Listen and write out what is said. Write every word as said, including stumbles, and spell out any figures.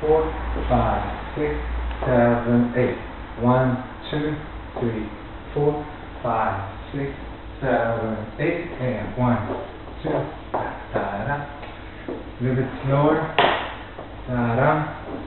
four, five, six, seven, eight. One, two, three, four, five, six, seven, eight, and one, two. Ta-da. A little bit slower. Ta-da.